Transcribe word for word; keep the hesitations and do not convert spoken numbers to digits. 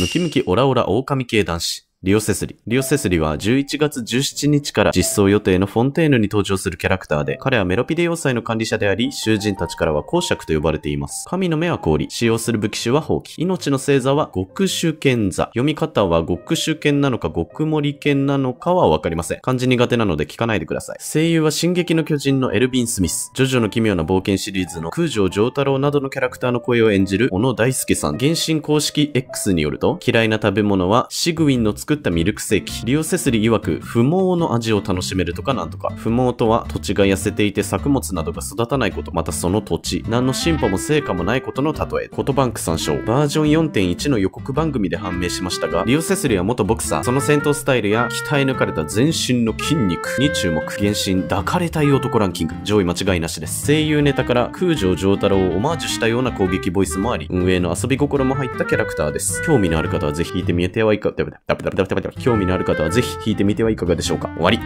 ムキムキオラオラ狼系男子、リオセスリ。リオセスリはじゅういちがつじゅうしちにちから実装予定のフォンテーヌに登場するキャラクターで、彼はメロピデ要塞の管理者であり、囚人たちからは公爵と呼ばれています。神の目は氷、使用する武器種は放棄、命の星座は極主剣座。読み方は極主剣なのか極森剣なのかはわかりません。漢字苦手なので聞かないでください。声優は進撃の巨人のエルヴィン・スミス、ジョジョの奇妙な冒険シリーズの空城城太郎などのキャラクターの声を演じる小野大輔さん。原神公式 エックス によると、嫌いな食べ物はシグウィンの作作ったミルクセーキ。リオセスリ曰く、不毛の味を楽しめるとかなんとか。不毛とは、土地が痩せていて作物などが育たないこと、またその土地、何の進歩も成果もないことの例え。コトバンク参照。バージョン よんてんいち の予告番組で判明しましたが、リオセスリは元ボクサー。その戦闘スタイルや、鍛え抜かれた全身の筋肉に注目。原神抱かれたい男ランキング。上位間違いなしです。声優ネタから、空城城太郎をオマージュしたような攻撃ボイスもあり、運営の遊び心も入ったキャラクターです。興味のある方はぜひ聞いてみてはいかがでしょうか。興味のある方はぜひ聞いてみてはいかがでしょうか。終わり。